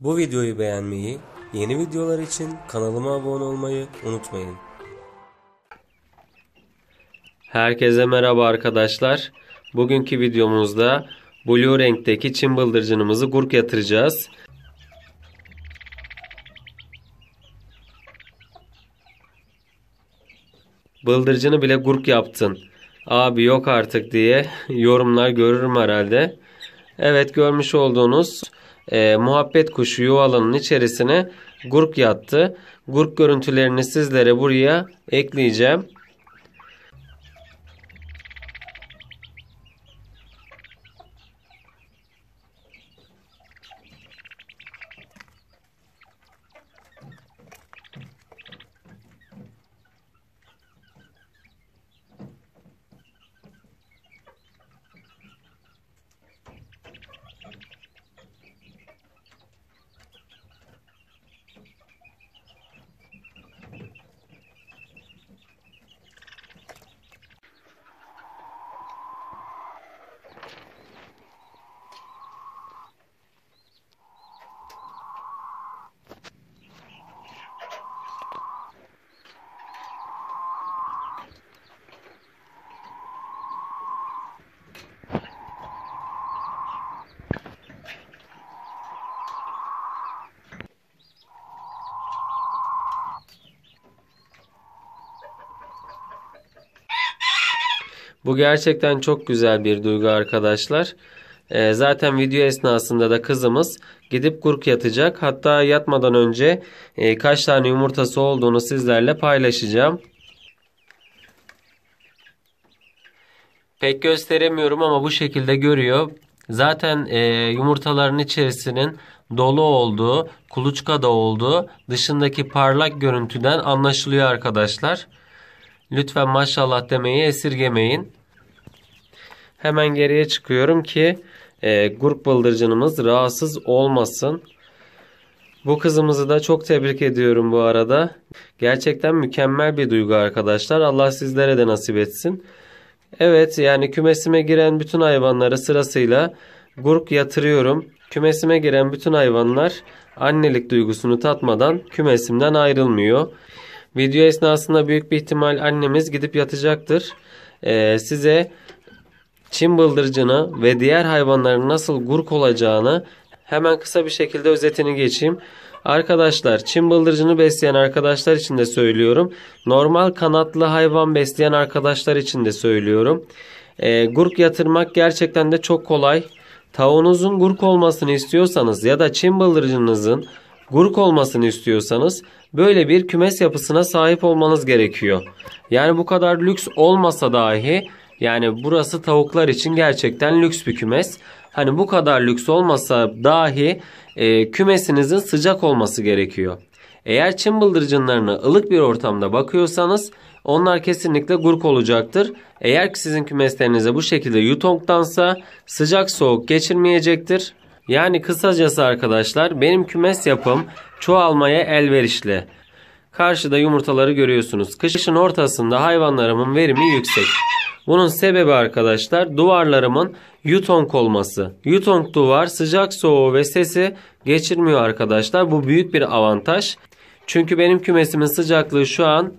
Bu videoyu beğenmeyi, yeni videolar için kanalıma abone olmayı unutmayın. Herkese merhaba arkadaşlar. Bugünkü videomuzda blue renkteki Çin bıldırcınımızı gurk yatıracağız. Bıldırcını bile gurk yaptın. Abi yok artık diye yorumlar görürüm herhalde. Evet, görmüş olduğunuz muhabbet kuşu yuvalanın içerisine gurk yattı. Gurk görüntülerini sizlere buraya ekleyeceğim. Bu gerçekten çok güzel bir duygu arkadaşlar. Zaten video esnasında da kızımız gidip gurk yatacak. Hatta yatmadan önce kaç tane yumurtası olduğunu sizlerle paylaşacağım. Pek gösteremiyorum ama bu şekilde görüyor. Zaten yumurtaların içerisinin dolu olduğu, kuluçka da olduğu dışındaki parlak görüntüden anlaşılıyor arkadaşlar. Lütfen maşallah demeyi esirgemeyin. Hemen geriye çıkıyorum ki gurk bıldırcınımız rahatsız olmasın. Bu kızımızı da çok tebrik ediyorum bu arada. Gerçekten mükemmel bir duygu arkadaşlar. Allah sizlere de nasip etsin. Evet, yani kümesime giren bütün hayvanları sırasıyla gurk yatırıyorum. Kümesime giren bütün hayvanlar annelik duygusunu tatmadan kümesimden ayrılmıyor. Video esnasında büyük bir ihtimal annemiz gidip yatacaktır. Size Çin bıldırcını ve diğer hayvanların nasıl gurk olacağını hemen kısa bir şekilde özetini geçeyim. Arkadaşlar, Çin bıldırcını besleyen arkadaşlar için de söylüyorum. Normal kanatlı hayvan besleyen arkadaşlar için de söylüyorum. Gurk yatırmak gerçekten de çok kolay. Tavuğunuzun gurk olmasını istiyorsanız ya da Çin bıldırcınızın gurk olmasını istiyorsanız böyle bir kümes yapısına sahip olmanız gerekiyor. Yani bu kadar lüks olmasa dahi, yani burası tavuklar için gerçekten lüks bir kümes. Hani bu kadar lüks olmasa dahi kümesinizin sıcak olması gerekiyor. Eğer Çin bıldırcınlarını ılık bir ortamda bakıyorsanız onlar kesinlikle gurk olacaktır. Eğer ki sizin kümeslerinize bu şekilde yutongtansa sıcak soğuk geçirmeyecektir. Yani kısacası arkadaşlar, benim kümes yapım çoğalmaya elverişli. Karşıda yumurtaları görüyorsunuz. Kışın ortasında hayvanlarımın verimi yüksek. Bunun sebebi arkadaşlar duvarlarımın yutong olması. Yutong duvar sıcak soğuğu ve sesi geçirmiyor arkadaşlar. Bu büyük bir avantaj. Çünkü benim kümesimin sıcaklığı şu an,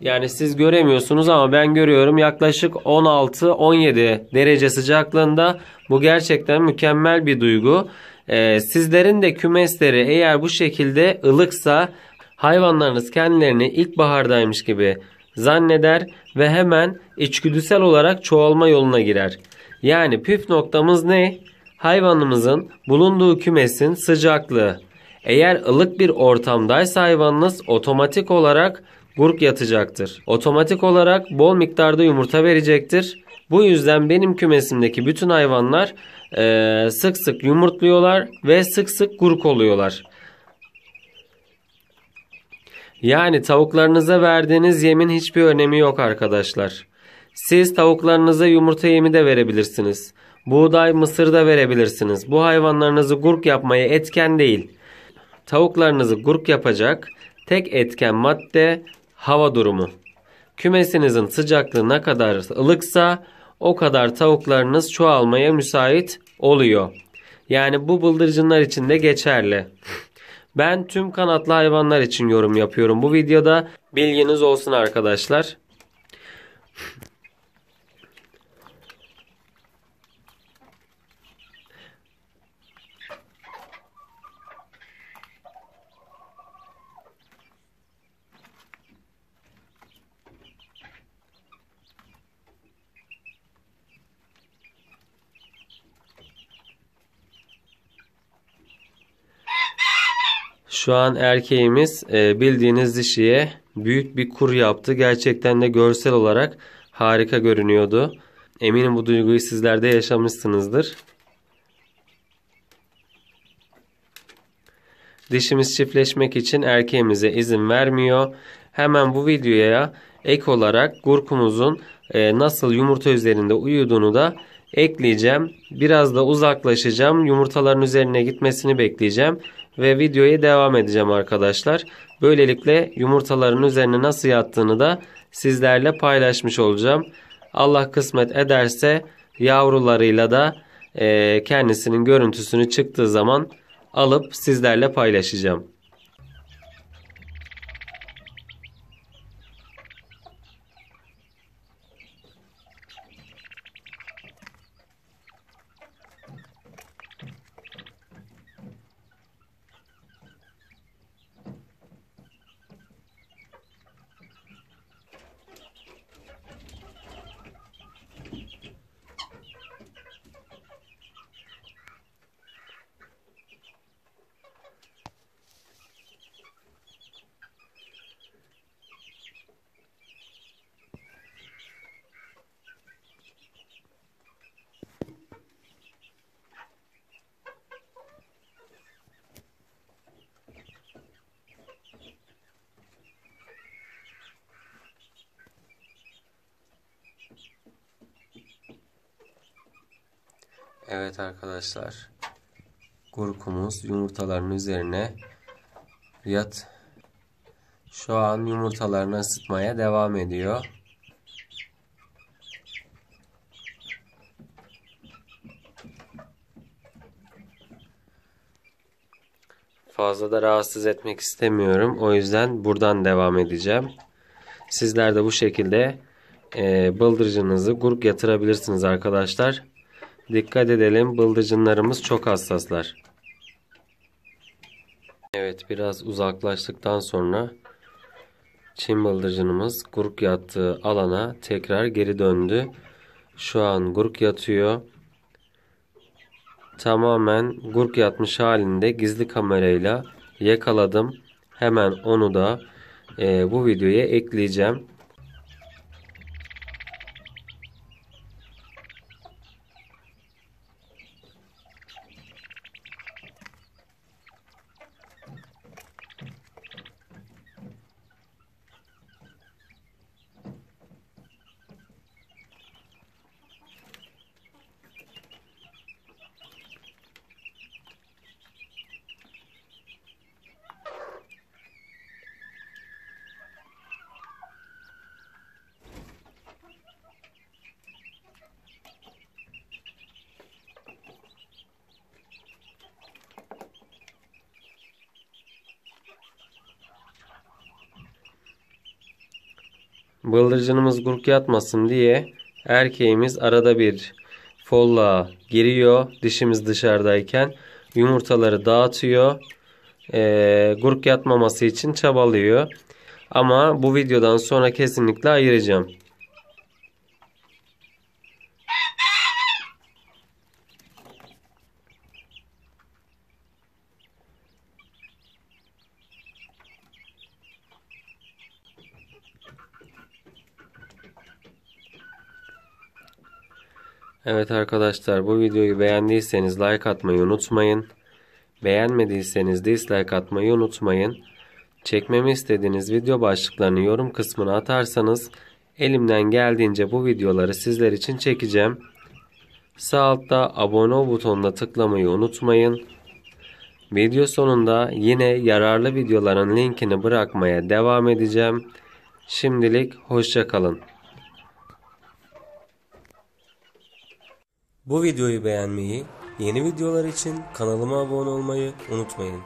yani siz göremiyorsunuz ama ben görüyorum, yaklaşık 16-17 derece sıcaklığında. Bu gerçekten mükemmel bir duygu. Sizlerin de kümesleri eğer bu şekilde ılıksa hayvanlarınız kendilerini ilkbahardaymış gibi zanneder ve hemen içgüdüsel olarak çoğalma yoluna girer. Yani püf noktamız ne? Hayvanımızın bulunduğu kümesin sıcaklığı. Eğer ılık bir ortamdaysa hayvanınız otomatik olarak gurk yatacaktır. Otomatik olarak bol miktarda yumurta verecektir. Bu yüzden benim kümesimdeki bütün hayvanlar sık sık yumurtluyorlar ve sık sık gurk oluyorlar. Yani tavuklarınıza verdiğiniz yemin hiçbir önemi yok arkadaşlar. Siz tavuklarınıza yumurta yemi de verebilirsiniz. Buğday, mısır da verebilirsiniz. Bu hayvanlarınızı gurk yapmaya etken değil. Tavuklarınızı gurk yapacak tek etken madde hava durumu. Kümesinizin sıcaklığı ne kadar ılıksa o kadar tavuklarınız çoğalmaya müsait oluyor. Yani bu bıldırcınlar için de geçerli. Ben tüm kanatlı hayvanlar için yorum yapıyorum bu videoda. Bilginiz olsun arkadaşlar. Şu an erkeğimiz bildiğiniz dişiye büyük bir kur yaptı. Gerçekten de görsel olarak harika görünüyordu. Eminim bu duyguyu sizler de yaşamışsınızdır. Dişimiz çiftleşmek için erkeğimize izin vermiyor. Hemen bu videoya ek olarak gurkumuzun nasıl yumurta üzerinde uyuduğunu da ekleyeceğim. Biraz da uzaklaşacağım. Yumurtaların üzerine gitmesini bekleyeceğim. Ve videoya devam edeceğim arkadaşlar. Böylelikle yumurtaların üzerine nasıl yattığını da sizlerle paylaşmış olacağım. Allah kısmet ederse yavrularıyla da kendisinin görüntüsünü çıktığı zaman alıp sizlerle paylaşacağım. Evet arkadaşlar, gurkumuz yumurtaların üzerine yat. Şu an yumurtalarını ısıtmaya devam ediyor. Fazla da rahatsız etmek istemiyorum. O yüzden buradan devam edeceğim. Sizler de bu şekilde bıldırcınınızı gurk yatırabilirsiniz arkadaşlar. Dikkat edelim, bıldırcınlarımız çok hassaslar. Evet, biraz uzaklaştıktan sonra Çin bıldırcınımız gurk yattığı alana tekrar geri döndü. Şu an gurk yatıyor. Tamamen gurk yatmış halinde gizli kamerayla yakaladım. Hemen onu da bu videoya ekleyeceğim. Bıldırcınımız gurk yatmasın diye erkeğimiz arada bir folla giriyor. Dişimiz dışarıdayken yumurtaları dağıtıyor. Gurk yatmaması için çabalıyor. Ama bu videodan sonra kesinlikle ayıracağım. Evet arkadaşlar, bu videoyu beğendiyseniz like atmayı unutmayın. Beğenmediyseniz dislike atmayı unutmayın. Çekmemi istediğiniz video başlıklarını yorum kısmına atarsanız elimden geldiğince bu videoları sizler için çekeceğim. Sağ altta abone ol butonuna tıklamayı unutmayın. Video sonunda yine yararlı videoların linkini bırakmaya devam edeceğim. Şimdilik hoşça kalın. Bu videoyu beğenmeyi Yeni videolar için kanalıma abone olmayı unutmayın.